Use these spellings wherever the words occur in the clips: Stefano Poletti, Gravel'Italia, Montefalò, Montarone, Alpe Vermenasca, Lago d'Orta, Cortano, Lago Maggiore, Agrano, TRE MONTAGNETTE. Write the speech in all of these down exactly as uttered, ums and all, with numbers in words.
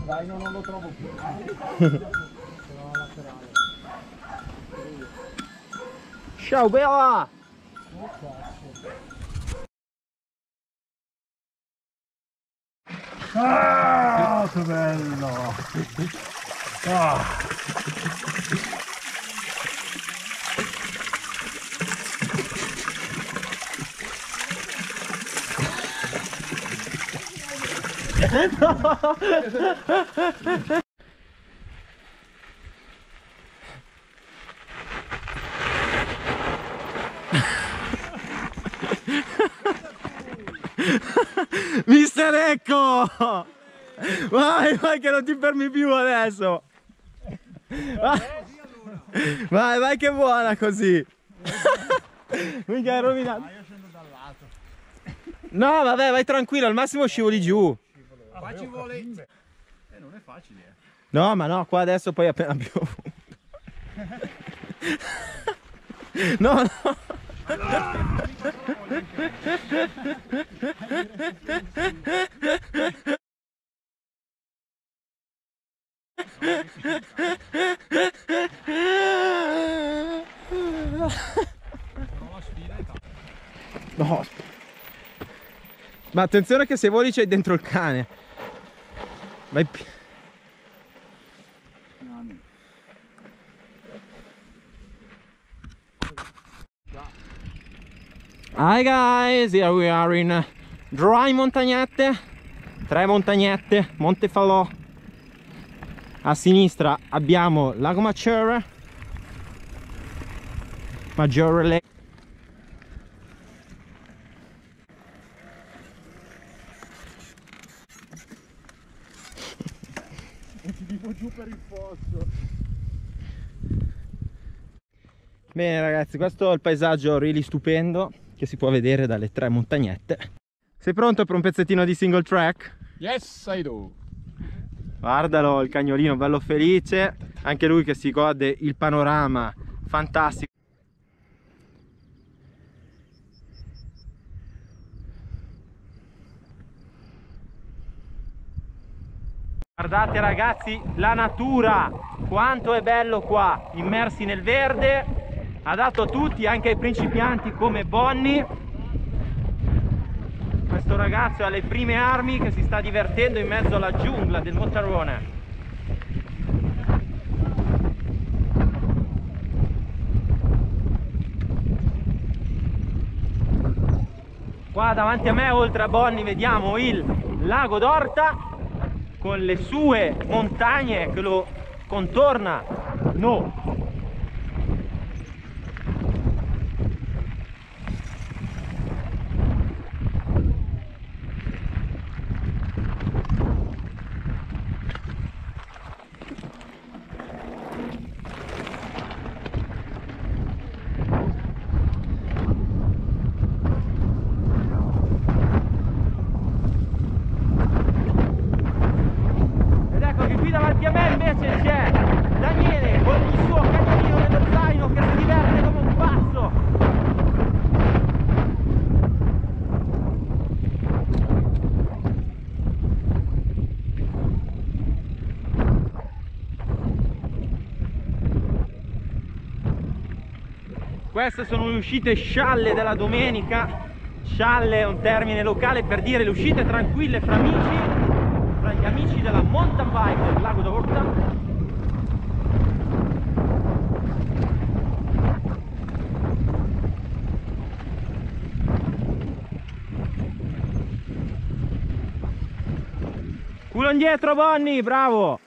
lo zaino non lo trovo più. Sono laterale. Ciao bella! Oh, cazzo. Ah, che bello! Ah. No. Mister, ecco! Vai, vai che non ti fermi più adesso! Vai, vai, vai che buona così! Mica hai rovinato! Ma io scendo dal lato! No, vabbè, vai tranquillo, al massimo scivoli giù! Qua ci vuole... Eh, non è facile! Eh. No, ma no, qua adesso poi appena piovuto! No, no! No, ma attenzione che se voli c'è dentro il cane. Vai. Hi guys, here we are in uh, dry montagnette, tre montagnette, Montefalò. A sinistra abbiamo Lago Maggiore, Maggiore Lake. Vivo giù per il fosso. Bene ragazzi, questo è il paesaggio really stupendo che si può vedere dalle tre montagnette. Sei pronto per un pezzettino di single track? Yes, I do! Guardalo, il cagnolino bello felice, anche lui che si gode il panorama fantastico. Guardate ragazzi la natura, quanto è bello qua, immersi nel verde. Adatto a tutti, anche ai principianti come Bonnie. Questo ragazzo ha le prime armi che si sta divertendo in mezzo alla giungla del Montarone. Qua davanti a me, oltre a Bonnie, vediamo il Lago d'Orta con le sue montagne che lo contornano. Queste sono le uscite scialle della domenica. Scialle è un termine locale per dire le uscite tranquille fra amici, fra gli amici della mountain bike del Lago d'Orta. Culo indietro Bonnie, bravo!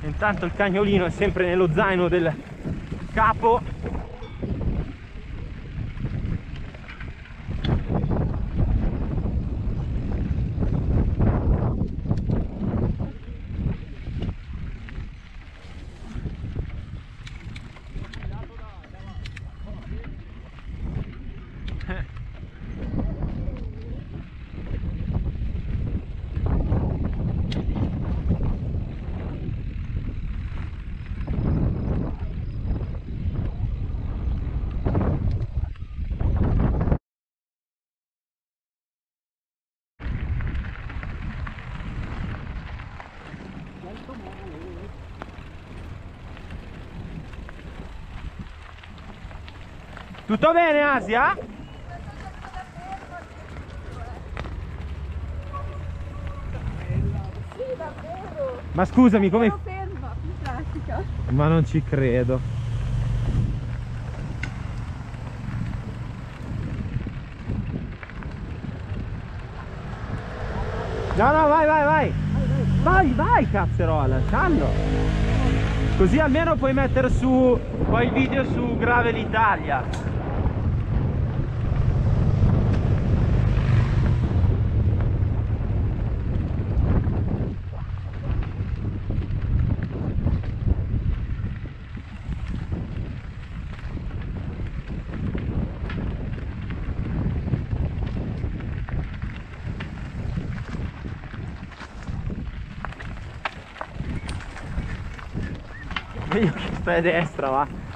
Intanto il cagnolino è sempre nello zaino del capo. Tutto bene, Asia? Sì, davvero. Ma scusami, come... Sono ferma, in pratica. Ma non ci credo. No, no, vai, vai, vai. Vai, vai, cazzerola, ciao. Così almeno puoi mettere su poi il video su Gravel'Italia. Io che sto a destra, va.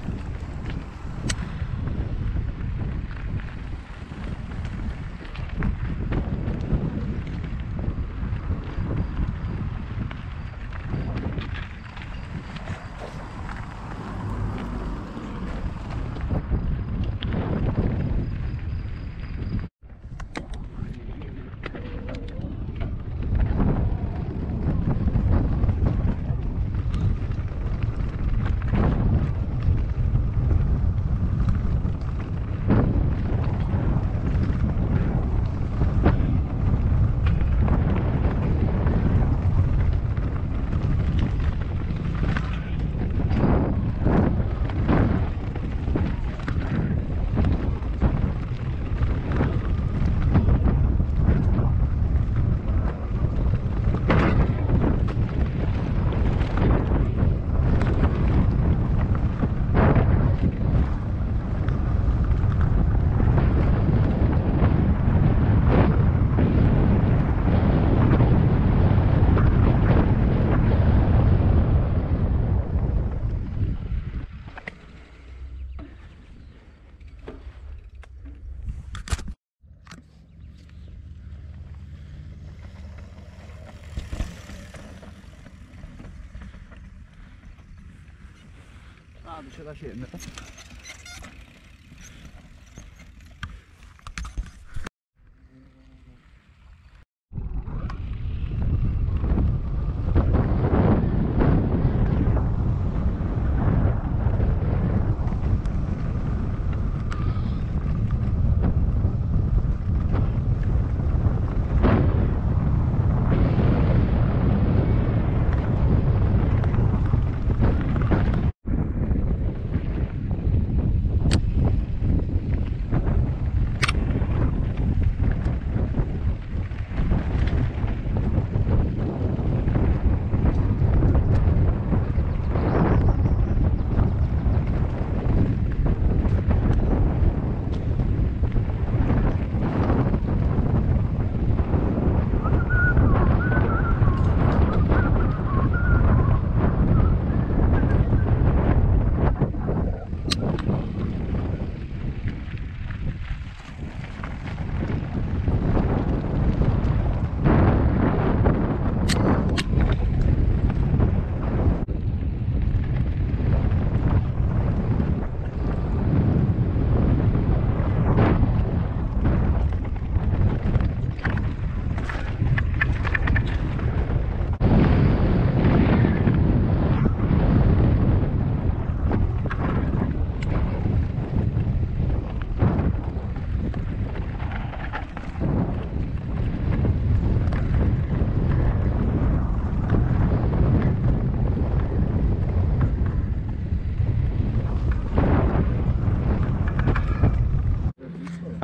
C'è da scendere.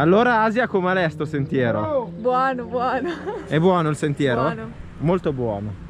Allora, Asia, com'è questo sentiero? Oh, buono, buono. È buono il sentiero? Buono. Molto buono.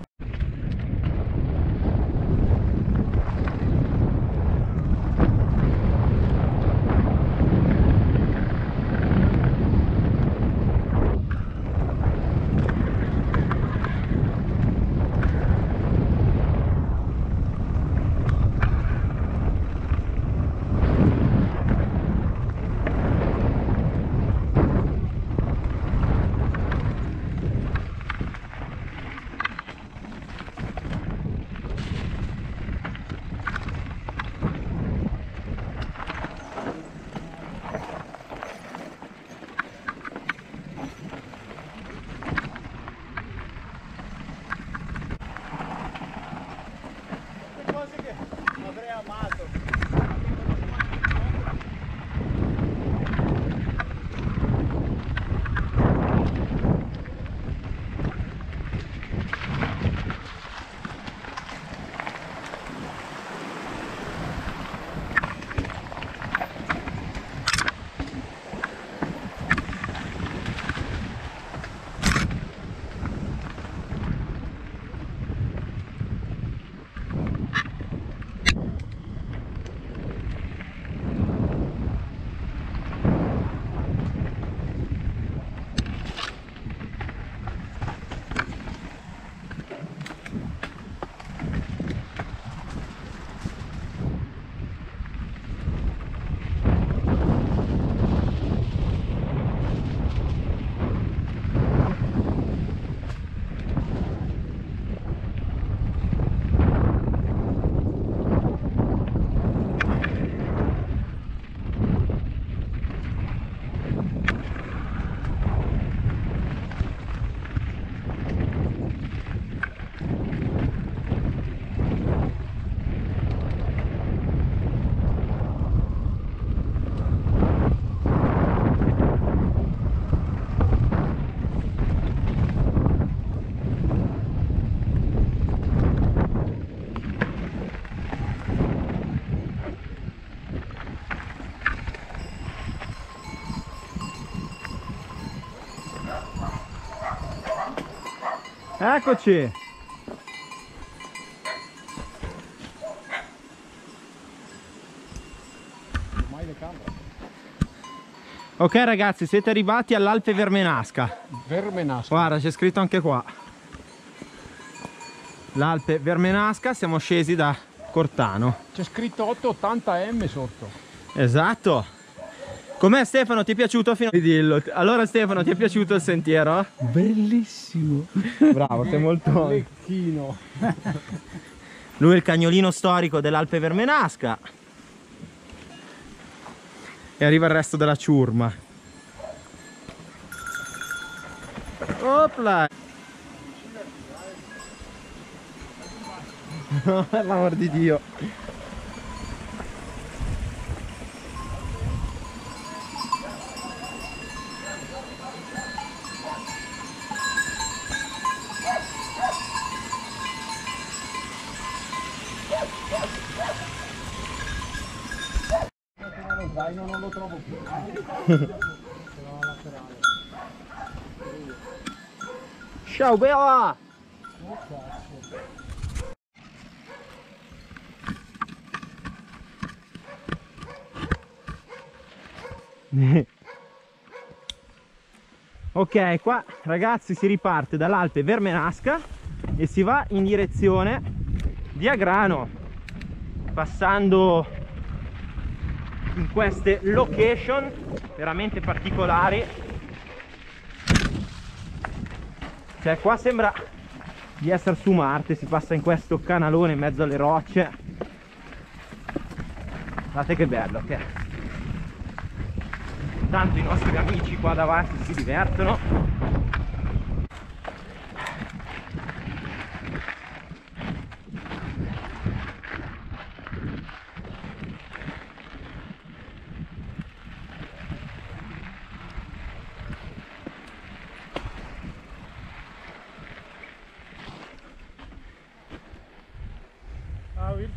Eccoci! Ok ragazzi, siete arrivati all'Alpe Vermenasca. Vermenasca. Guarda, c'è scritto anche qua. L'Alpe Vermenasca, siamo scesi da Cortano. C'è scritto ottocentottanta metri sotto. Esatto. Com'è Stefano? Ti è piaciuto fino a... Dillo. Allora Stefano, ti è piaciuto il sentiero? Bellissimo. Bravo, sei molto... Lecchino. Lui è il cagnolino storico dell'Alpe Vermenasca. E arriva il resto della ciurma. Opla! Per l'amor di Dio! No, non lo trovo più. Ciao bella! Ok, qua ragazzi si riparte dall'Alpe Vermenasca e si va in direzione di Agrano, passando in queste location veramente particolari. Cioè qua sembra di essere su Marte, si passa in questo canalone in mezzo alle rocce. Guardate che bello che è. Tanto i nostri amici qua davanti si divertono.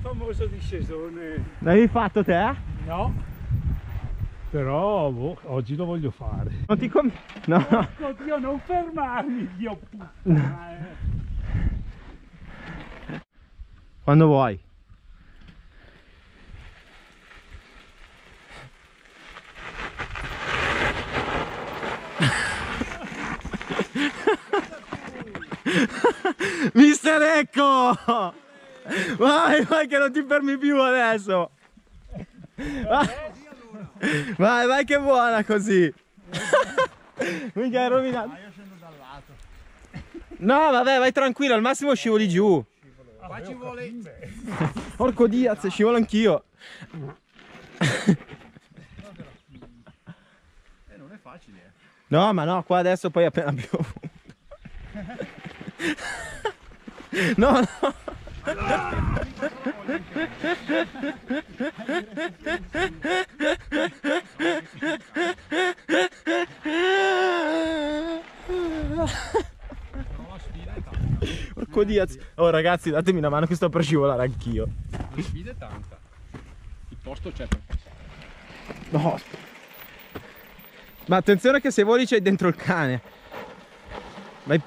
Famoso discesone. L'avevi fatto te? No, però boh, oggi lo voglio fare. Non ti com... No, no. Oddio, non fermarmi, Dio puttana. Quando vuoi. Mister Ecco! Vai, vai che non ti fermi più adesso. Vai, vai, vai che buona così. Mica hai rovinato. Ma io scendo dal lato. No, vabbè, vai tranquillo, al massimo scivoli giù. Qua ci vuole. Porco Diaz, scivolo anch'io. Eh, non è facile. No, ma no, qua adesso poi appena piove. No, no. Porco Diaz. Oh ragazzi, datemi una mano che sto per scivolare anch'io. La sfida è tanta. Il posto c'è per passare. No. Ma attenzione che se voli c'è dentro il cane. Vai.